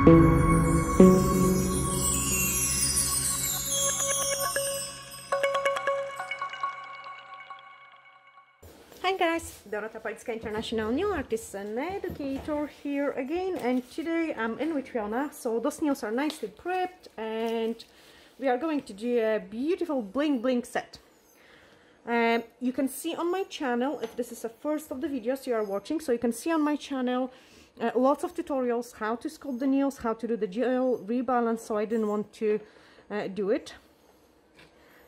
Hi guys, Dorota Palicka, international nail artist and educator here again, and today I'm in with Fiona. So those nails are nicely prepped and we are going to do a beautiful bling set. You can see on my channel, if this is the first of the videos you are watching, so you can see on my channel lots of tutorials how to sculpt the nails, how to do the gel rebalance, so I didn't want to do it.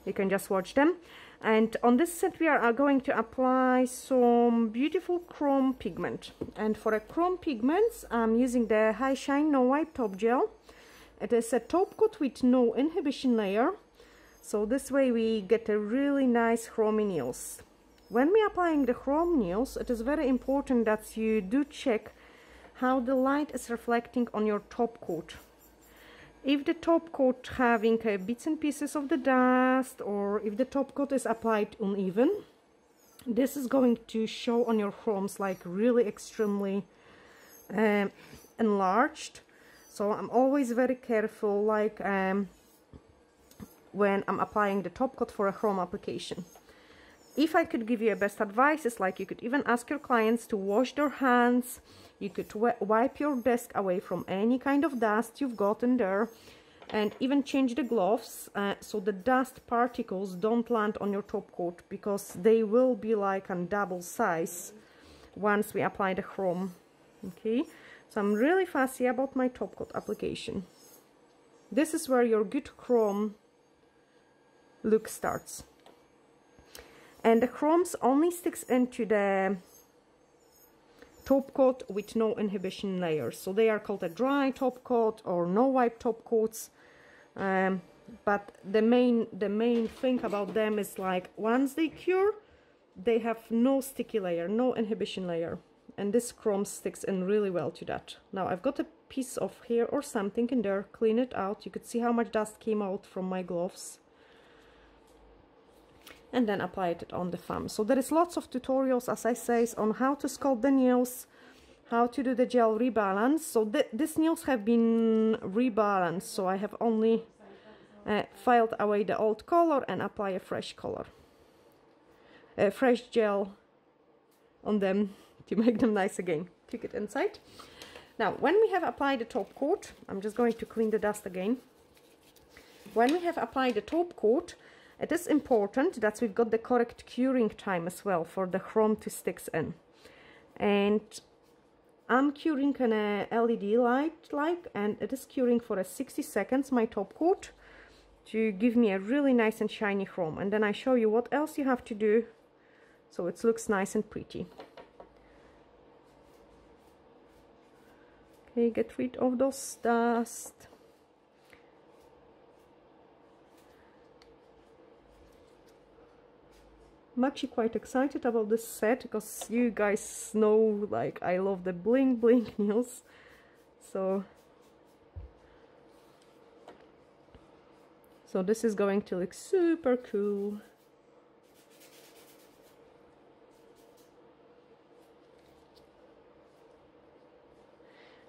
You can just watch them. And on this set we are going to apply some beautiful chrome pigment, and for a chrome pigments I'm using the High Shine No Wipe Top Gel. It is a top coat with no inhibition layer, so this way we get a really nice chrome nails. When we are applying the chrome nails, it is very important that you do check how the light is reflecting on your top coat. If the top coat having bits and pieces of the dust, or if the top coat is applied uneven, this is going to show on your chromes like really extremely enlarged. So I'm always very careful like when I'm applying the top coat for a chrome application. If I could give you a best advice, is like you could even ask your clients to wash their hands. You could wipe your desk away from any kind of dust you've got in there, and even change the gloves so the dust particles don't land on your top coat, because they will be like on double size once we apply the chrome. Okay, so I'm really fussy about my top coat application. This is where your good chrome look starts. And the chromes only sticks into the top coat with no inhibition layers, so they are called a dry top coat or no wipe top coats. But the main thing about them is like once they cure, they have no sticky layer, no inhibition layer, and this chrome sticks in really well to that. Now I've got a piece of hair or something in there, clean it out. You could see how much dust came out from my gloves. And then apply it on the thumb. So there is lots of tutorials, as I say, on how to sculpt the nails, how to do the gel rebalance. So these nails have been rebalanced, so I have only filed away the old color and apply a fresh color, a fresh gel on them to make them nice again. Kick it inside. Now when we have applied the top coat, I'm just going to clean the dust again. When we have applied the top coat, it is important that we've got the correct curing time as well for the chrome to sticks in. And I'm curing an LED light, and it is curing for a 60 seconds my top coat to give me a really nice and shiny chrome. And then I show you what else you have to do so it looks nice and pretty. Okay, get rid of those dust. I'm actually quite excited about this set because you guys know like I love the bling nails. So this is going to look super cool.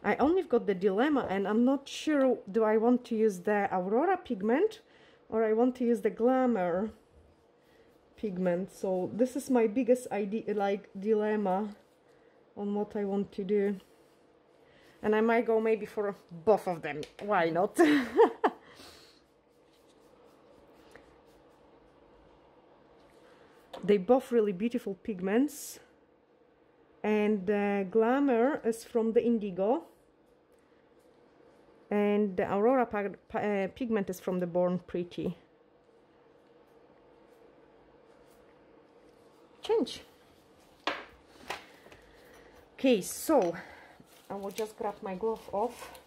I only got the dilemma, and I'm not sure, do I want to use the Aurora pigment or I want to use the Glamour pigment? So this is my biggest idea, like dilemma on what I want to do, and I might go maybe for both of them, why not? They both really beautiful pigments, and Glamour is from the Indigo and the Aurora pigment is from the Born Pretty. Change. Okay, so I will just grab my glove off.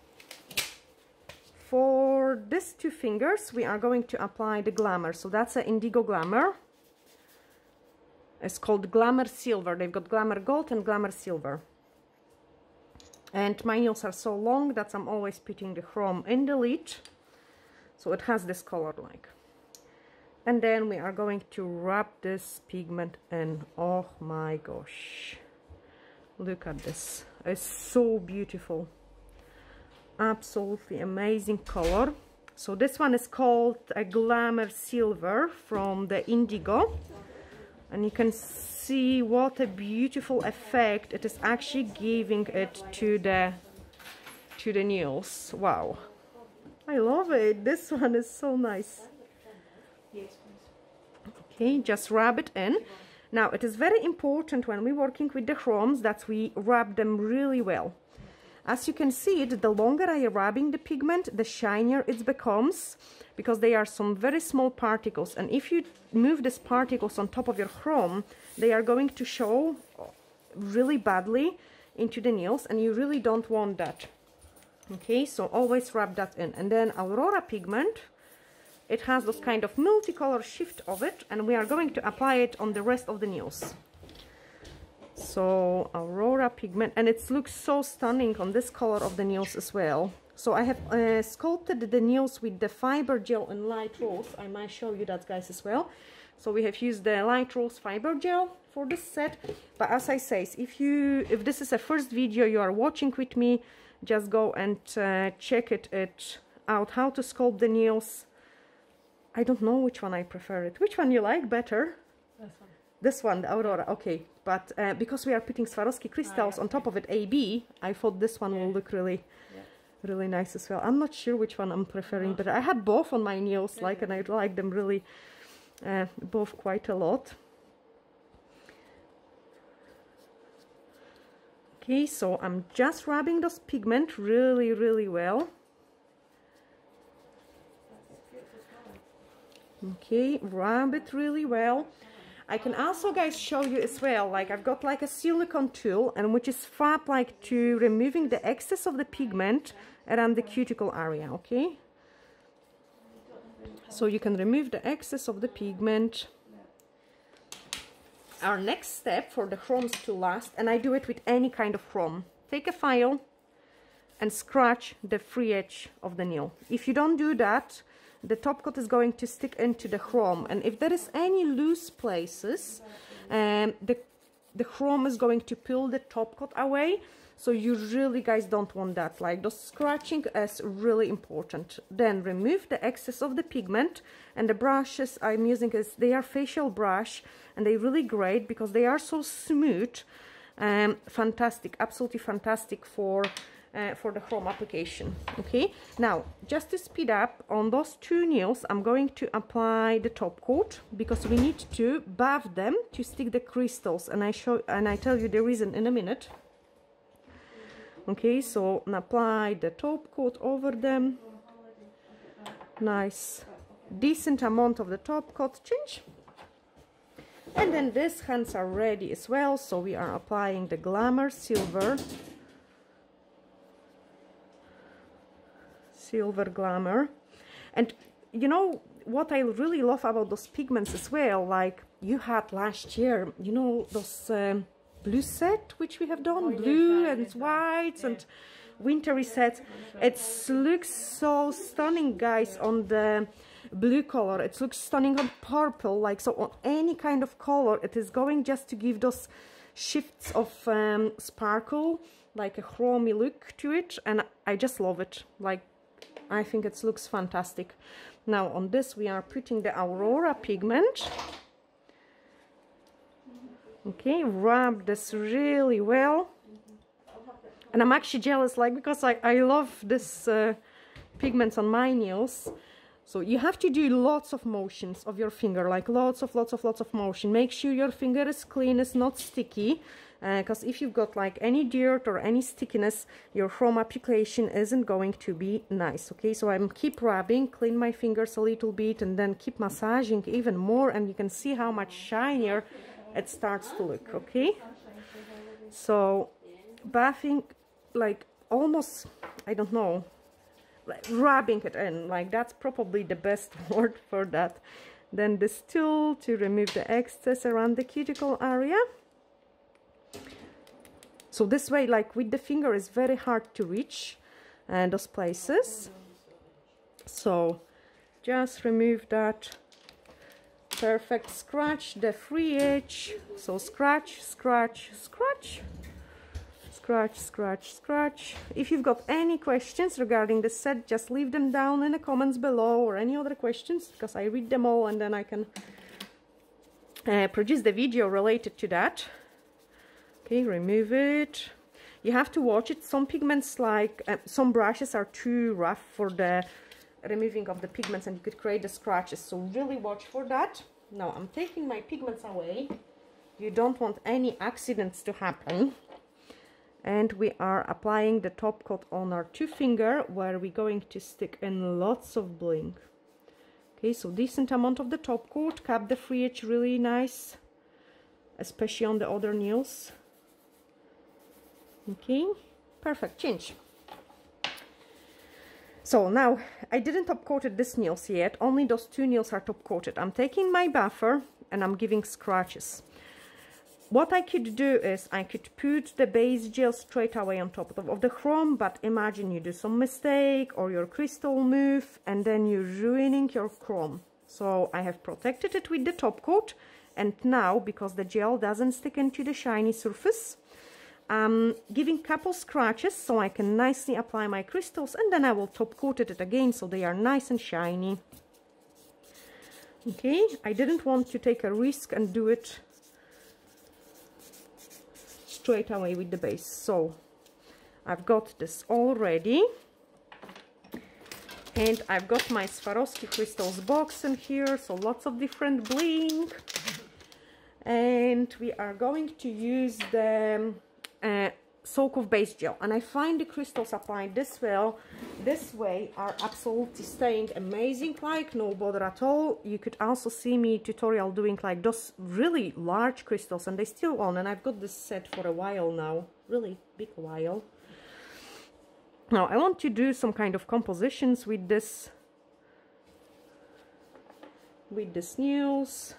For these two fingers we are going to apply the Glamour. So that's an Indigo Glamour. It's called Glamour Silver. They've got Glamour Gold and Glamour Silver. And my nails are so long that I'm always putting the chrome in the lid, so it has this color like. And then we are going to rub this pigment in. Oh my gosh, look at this, it's so beautiful. absolutely amazing color. So this one is called a Glamour Silver from the Indigo, and you can see what a beautiful effect it is actually giving it to the nails. Wow, I love it. This one is so nice. Okay, just rub it in. Now it is very important when we're working with the chromes that we rub them really well. As you can see it, the longer I am rubbing the pigment, the shinier it becomes, because they are some very small particles, and if you move these particles on top of your chrome, they are going to show really badly into the nails, and you really don't want that. Okay, so always rub that in. And then Aurora pigment, it has those kind of multicolor shift of it, and we are going to apply it on the rest of the nails. So Aurora pigment, and it looks so stunning on this color of the nails as well. So I have sculpted the nails with the fiber gel and light rose. I might show you that, guys, as well. So we have used the light rose fiber gel for this set. But as I say, if this is a first video you are watching with me, just go and check it out, how to sculpt the nails. I don't know which one I prefer it. Which one you like better? This one, the Aurora, okay. But because we are putting Swarovski crystals on top of it, AB, I thought this one will look really, really nice as well. I'm not sure which one I'm preferring, but I had both on my nails, like, and I like them really, both quite a lot. Okay, so I'm just rubbing this pigment really, really well. Okay, rub it really well. I can also, guys, show you as well, like, I've got like a silicone tool, and which is fab like to removing the excess of the pigment around the cuticle area. Okay, so you can remove the excess of the pigment. Our next step for the chromes to last, and I do it with any kind of chrome, take a file and scratch the free edge of the nail. If you don't do that, the top coat is going to stick into the chrome, and if there is any loose places, the chrome is going to peel the top coat away. So you really, guys, don't want that. Like, the scratching is really important. Then remove the excess of the pigment, and the brushes I'm using is, they are facial brush, and they really great because they are so smooth. Fantastic, absolutely fantastic for the chrome application. Okay, now just to speed up on those two nails, I'm going to apply the top coat because we need to buff them to stick the crystals, and I tell you the reason in a minute. Okay, so apply the top coat over them. Nice, decent amount of the top coat change. And then these hands are ready as well, so we are applying the Glamour Silver Glamour. And you know what I really love about those pigments as well, like you had last year, you know, those blue set which we have done, blue and whites and wintery sets. It looks so stunning, guys, on the blue color. It looks stunning on purple, like, so on any kind of color it is going just to give those shifts of sparkle, like a chromey look to it, and I just love it. Like, I think it looks fantastic. Now on this we are putting the Aurora pigment. Okay, rub this really well. And I'm actually jealous, like, because I love this pigments on my nails. So you have to do lots of motions of your finger, like lots of motion. Make sure your finger is clean, it's not sticky. Because if you've got like any dirt or any stickiness, your chrome application isn't going to be nice. Okay, so I'm keep rubbing, clean my fingers a little bit, and then keep massaging even more, and you can see how much shinier it starts to look. Okay, so buffing, like, almost, I don't know, like rubbing it in, like, that's probably the best word for that. Then this tool to remove the excess around the cuticle area. So this way, like, with the finger, it's very hard to reach those places. So just remove that. Perfect. Scratch the free edge. So scratch, scratch, scratch. Scratch. If you've got any questions regarding this set, just leave them down in the comments below, or any other questions, because I read them all and then I can produce the video related to that. Okay, remove it. You have to watch it. Some pigments, like some brushes, are too rough for the removing of the pigments, and you could create the scratches, so really watch for that. Now I'm taking my pigments away. You don't want any accidents to happen. And we are applying the top coat on our 2 finger, where we're going to stick in lots of bling. Okay, so decent amount of the top coat. Cap the free edge really nice, especially on the other nails. Okay, perfect. Change. So now, I didn't top coated these nails yet, only those 2 nails are top coated. I'm taking my buffer and I'm giving scratches. What I could do is I could put the base gel straight away on top of the chrome, but imagine you do some mistake or your crystal move and then you're ruining your chrome. So I have protected it with the top coat, and now, because the gel doesn't stick into the shiny surface, I'm giving couple scratches so I can nicely apply my crystals, and then I will top coat it again so they are nice and shiny. Okay, I didn't want to take a risk and do it straight away with the base, so I've got this all ready, and I've got my Swarovski crystals box in here, so lots of different bling, and we are going to use the soak of base gel. And I find the crystals applied this way are absolutely staying amazing, like no bother at all. You could also see me tutorial doing like those really large crystals, and they still on, and I've got this set for a while now, really big while. Now I want to do some kind of compositions with this, with these nails.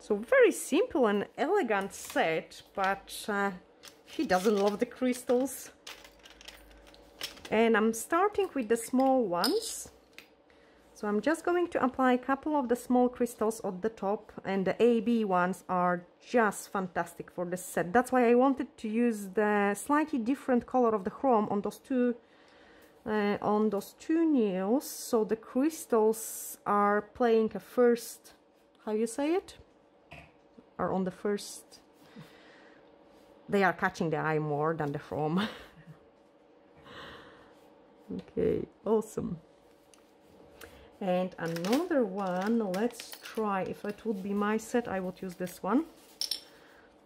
So very simple and elegant set, but she doesn't love the crystals. And I'm starting with the small ones. So I'm just going to apply a couple of the small crystals at the top, and the AB ones are just fantastic for this set. That's why I wanted to use the slightly different color of the chrome on those two nails, so the crystals are playing a first, how you say it? Are on the first, they are catching the eye more than the chrome. Okay, awesome. And another one, let's try. If it would be my set, I would use this one.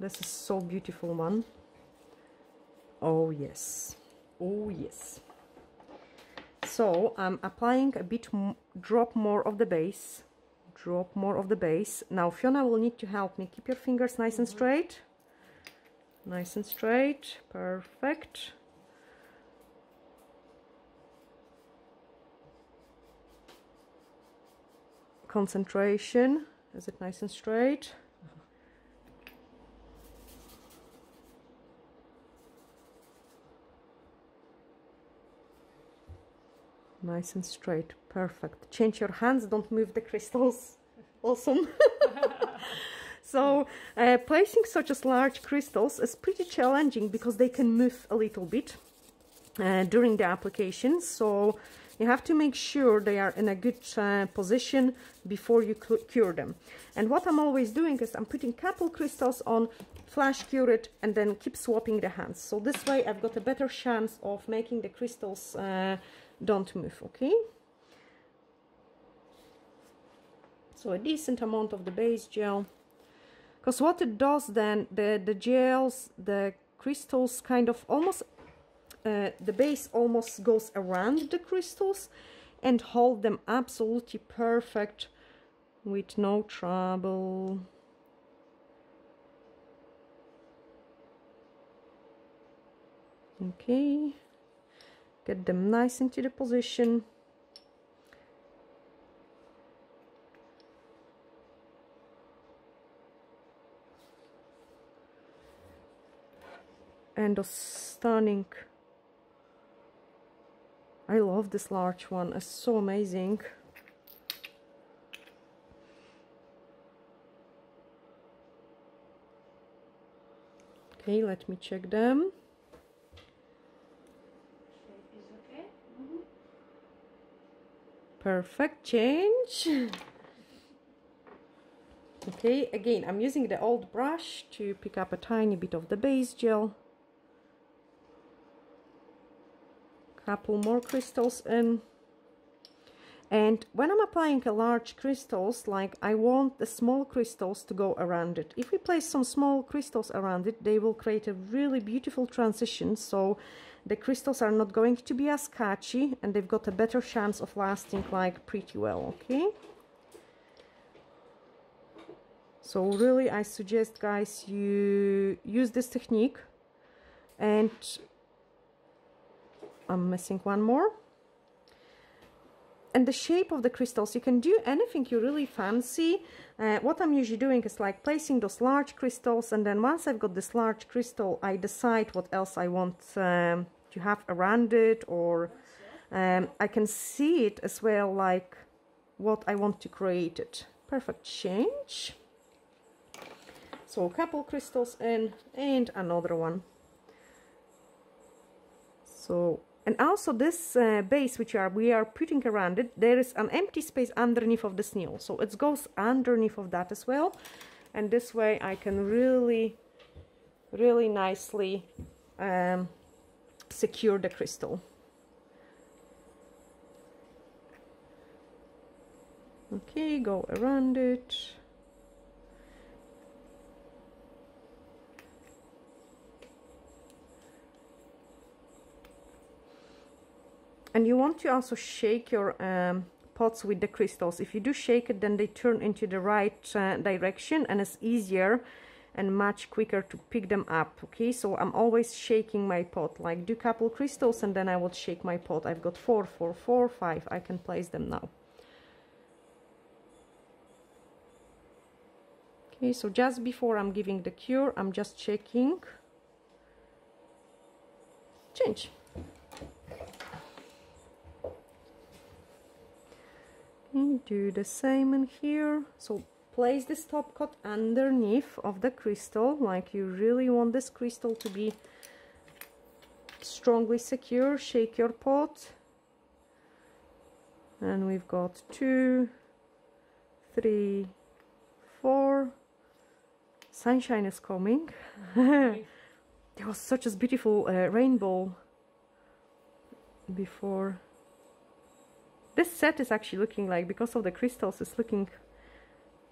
This is so beautiful one. Oh yes, oh yes. So I'm applying a bit drop more of the base. Now Fiona will need to help me. Keep your fingers nice and straight. Nice and straight. Perfect. Concentration. Is it nice and straight? Nice and straight. Perfect. Change your hands, don't move the crystals. Awesome. So placing such as large crystals is pretty challenging because they can move a little bit during the application, so you have to make sure they are in a good position before you cure them. And what I'm always doing is I'm putting couple crystals on, flash cure it, and then keep swapping the hands. So this way I've got a better chance of making the crystals don't move. Okay, so a decent amount of the base gel, because what it does then, the crystals kind of almost the base almost goes around the crystals and hold them absolutely perfect with no trouble. Okay, get them nice into the position. And a stunning, I love this large one, it's so amazing. Okay, let me check them. Perfect change. Okay, again, I'm using the old brush to pick up a tiny bit of the base gel. Couple more crystals in. And when I'm applying a large crystals, like I want the small crystals to go around it. If we place some small crystals around it, they will create a really beautiful transition. So the crystals are not going to be as catchy and they've got a better chance of lasting like pretty well, okay? So really I suggest, guys, you use this technique. And I'm missing one more. And the shape of the crystals, you can do anything you really fancy. What I'm usually doing is like placing those large crystals, and then once I've got this large crystal, I decide what else I want to have around it, or I can see it as well, like what I want to create it. Perfect change. So a couple crystals in, and another one. So. And also this base which we are putting around it, there is an empty space underneath of this nail. So it goes underneath of that as well. And this way I can really, really nicely secure the crystal. Okay, go around it. And you want to also shake your pots with the crystals. If you do shake it, then they turn into the right direction, and it's easier and much quicker to pick them up. Okay, so I'm always shaking my pot, like do a couple crystals and then I will shake my pot. I've got 4, 4, 4, 5. I can place them now. Okay, so just before I'm giving the cure, I'm just checking. Change. Do the same in here. So place this top coat underneath of the crystal, like you really want this crystal to be strongly secure. Shake your pot, and we've got 2, 3, 4. Sunshine is coming. There was such a beautiful rainbow before. This set is actually looking like, because of the crystals, it's looking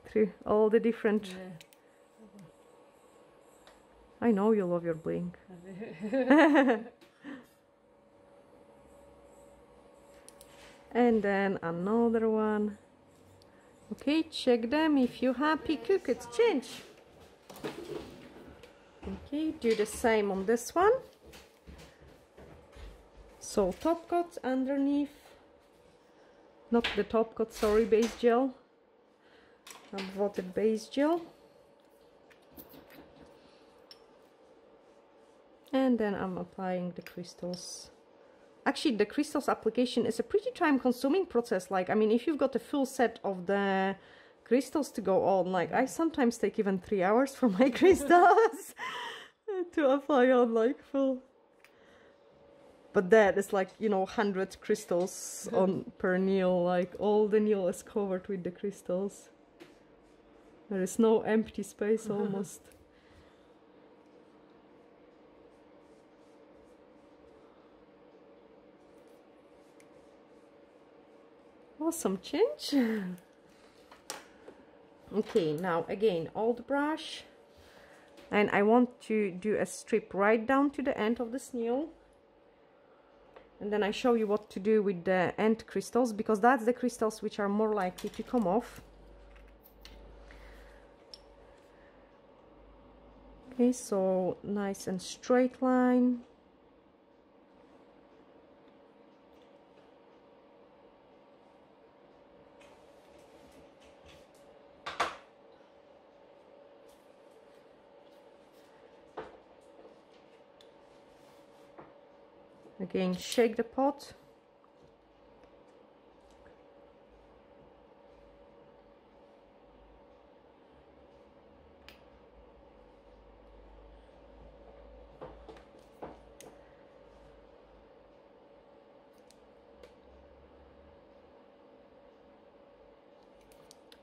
through all the different... Yeah. I know you love your bling. And then another one. Okay, check them. If you're happy, cook it. Change. Okay, do the same on this one. So top coat underneath. Not the top coat, sorry, base gel. I've watered base gel. And then I'm applying the crystals. Actually, the crystals application is a pretty time-consuming process. Like, I mean, if you've got a full set of the crystals to go on, like, I sometimes take even 3 hours for my crystals to apply on, like, full. But that is like, you know, 100 crystals on per nail, like all the nail is covered with the crystals. There is no empty space almost. Awesome change. Okay, now again, old brush. And I want to do a strip right down to the end of this nail. And then I show you what to do with the end crystals, because that's the crystals which are more likely to come off. Okay, so nice and straight line. Again, shake the pot.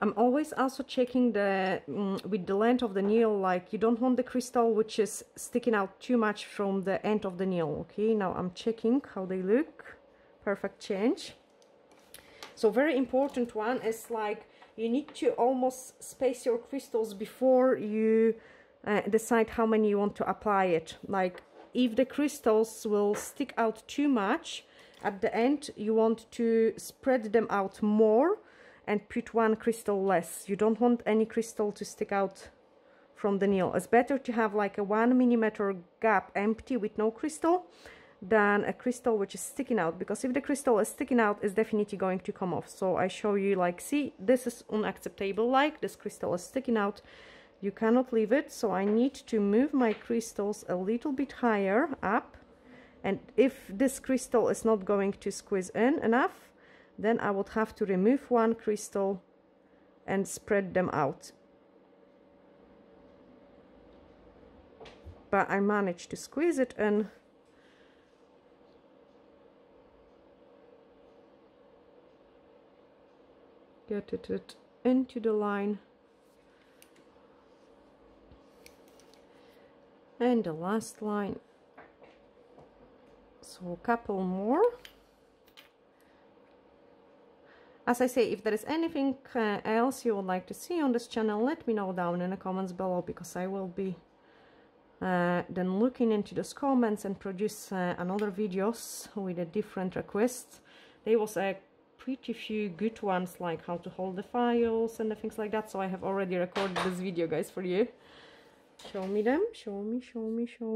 I'm always also checking the with the length of the needle, like you don't want the crystal which is sticking out too much from the end of the needle. Okay, now I'm checking how they look. Perfect change. So very important one is like you need to almost space your crystals before you decide how many you want to apply it. Like if the crystals will stick out too much at the end, you want to spread them out more and put one crystal less. You don't want any crystal to stick out from the needle. It's better to have like a 1 millimeter gap empty with no crystal than a crystal which is sticking out, because if the crystal is sticking out, it's definitely going to come off. So I show you, like, see, this is unacceptable. Like this crystal is sticking out, you cannot leave it. So I need to move my crystals a little bit higher up, and if this crystal is not going to squeeze in enough, then I would have to remove one crystal and spread them out. But I managed to squeeze it in. Get it into the line. And the last line. So a couple more. As I say, if there is anything else you would like to see on this channel, let me know down in the comments below, because I will be then looking into those comments and produce another videos with a different request. There was a pretty few good ones, like how to hold the files and the things like that. So I have already recorded this video, guys, for you. Show me them. Show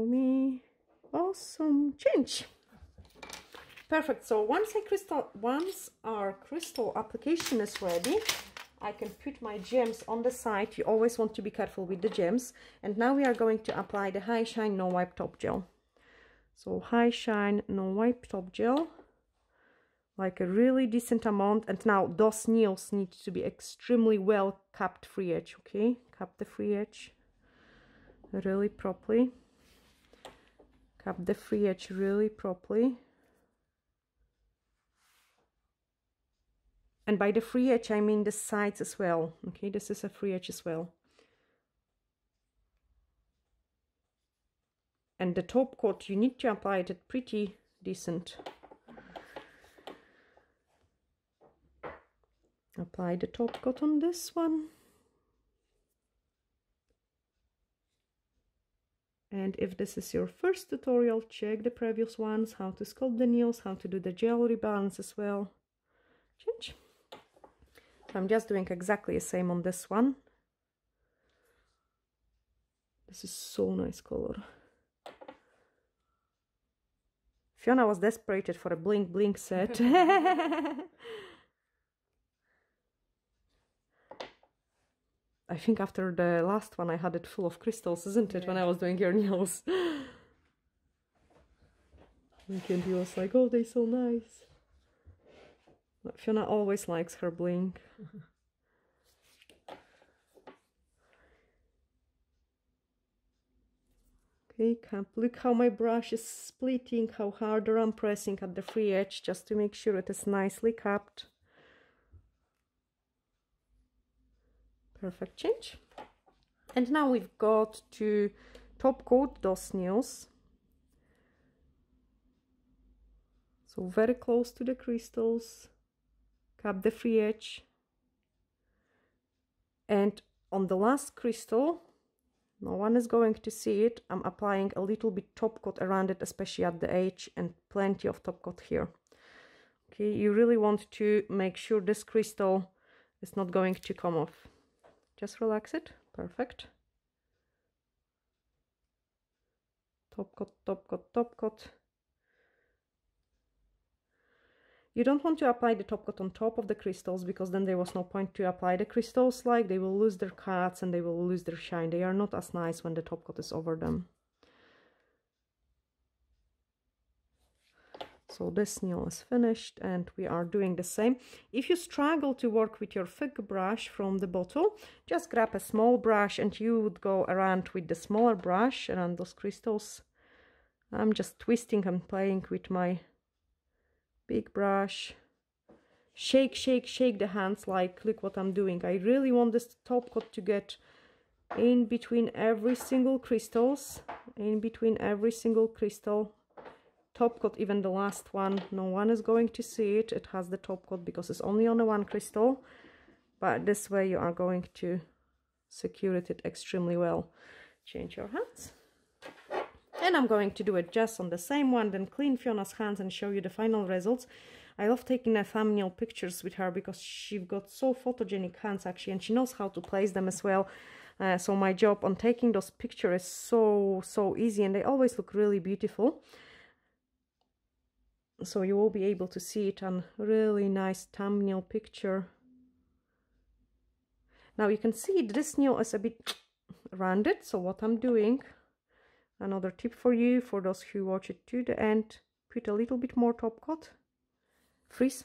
me. Awesome change. Perfect. So once our crystal application is ready, I can put my gems on the side. You always want to be careful with the gems. And now we are going to apply the High Shine No Wipe Top Gel. So High Shine No Wipe Top Gel, like a really decent amount. And now those needles need to be extremely well capped free edge. Okay, cap the free edge really properly. Cap the free edge really properly. And by the free edge, I mean the sides as well. Okay, this is a free edge as well. And the top coat, you need to apply it at pretty decent. Apply the top coat on this one. And if this is your first tutorial, check the previous ones, how to sculpt the nails, how to do the gel rebalance as well. Change. So I'm just doing exactly the same on this one. This is so nice color. Fiona was desperate for a blink blink set. I think after the last one I had it full of crystals, isn't it? Yeah. When I was doing your nails. Lincoln, he was like, oh, they're so nice. Fiona always likes her blink. Okay, camp. Look how my brush is splitting, how harder I'm pressing at the free edge, just to make sure it is nicely capped. Perfect change. And now we've got to top coat those nails. So very close to the crystals. Cap the free edge, and on the last crystal, no one is going to see it, I'm applying a little bit top coat around it, especially at the edge, and plenty of top coat here. Okay, you really want to make sure this crystal is not going to come off. Just relax it. Perfect. Top coat, top coat, top coat. You don't want to apply the top coat on top of the crystals, because then there was no point to apply the crystals, like they will lose their cuts and they will lose their shine. They are not as nice when the top coat is over them. So this nail is finished, and we are doing the same. If you struggle to work with your thick brush from the bottle, just grab a small brush and you would go around with the smaller brush around those crystals. I'm just twisting and playing with my big brush, shake, shake, shake the hands, like, look what I'm doing. I really want this top coat to get in between every single crystals, in between every single crystal. Top coat, even the last one, no one is going to see it. It has the top coat because it's only on the one crystal, but this way you are going to secure it extremely well. Change your hands. And I'm going to do it just on the same one, then clean Fiona's hands and show you the final results. I love taking thumbnail pictures with her because she's got so photogenic hands actually, and she knows how to place them as well. So my job on taking those pictures is so easy, and they always look really beautiful. So you will be able to see it on really nice thumbnail picture. Now you can see this nail is a bit rounded, so what I'm doing, another tip for you, for those who watch it to the end, put a little bit more top coat, freeze,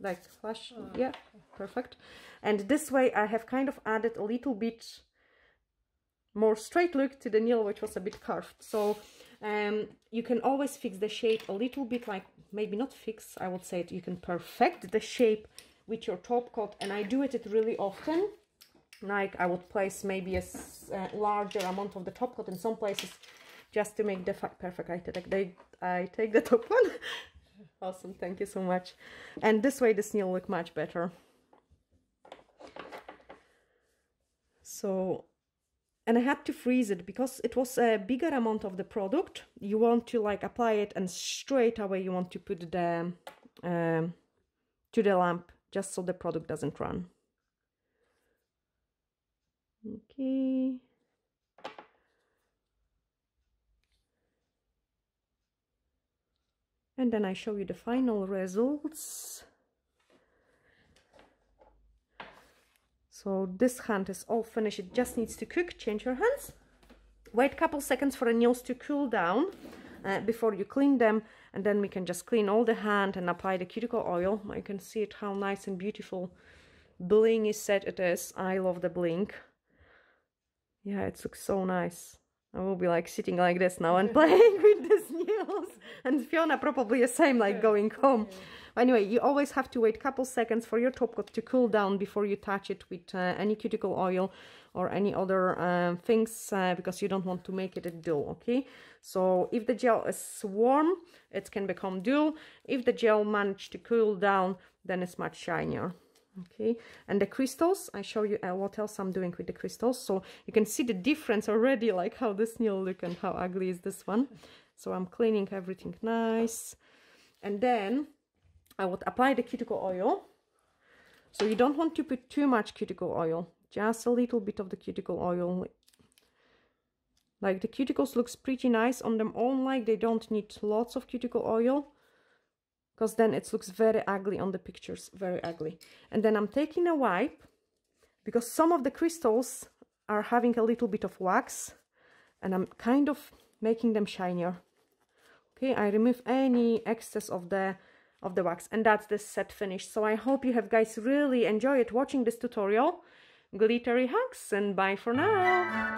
like flash, yeah, perfect. And this way I have kind of added a little bit more straight look to the nail, which was a bit curved. So you can always fix the shape a little bit, like maybe not fix, I would say it, you can perfect the shape with your top coat. And I do it really often, like I would place maybe a larger amount of the top coat in some places just to make the fact perfect. I take the top one. Awesome, thank you so much. And this way this nail look much better. So, and I had to freeze it because it was a bigger amount of the product. You want to like apply it and straight away you want to put the to the lamp, just so the product doesn't run. Okay. And then I show you the final results. So this hand is all finished, it just needs to cook. Change your hands. Wait a couple seconds for the nails to cool down before you clean them, and then we can just clean all the hand and apply the cuticle oil. I can see it, how nice and beautiful bling is set it is. I love the bling. Yeah, it looks so nice. I will be like sitting like this now and playing with these nails. And Fiona probably the same, like going home. Anyway, you always have to wait a couple seconds for your top coat to cool down before you touch it with any cuticle oil or any other things, because you don't want to make it a dull, okay? So if the gel is warm, it can become dull. If the gel managed to cool down, then it's much shinier. Okay, and the crystals, I show you what else I'm doing with the crystals, so you can see the difference already, like how this nail look and how ugly is this one. So I'm cleaning everything nice, and then I would apply the cuticle oil. So you don't want to put too much cuticle oil, just a little bit of the cuticle oil. Like the cuticles looks pretty nice on them own, like they don't need lots of cuticle oil, because then it looks very ugly on the pictures, very ugly. And then I'm taking a wipe, because some of the crystals are having a little bit of wax, and I'm kind of making them shinier. Okay, I remove any excess of the wax, and that's the set finish. So I hope you have guys really enjoyed watching this tutorial. Glittery hugs, and bye for now.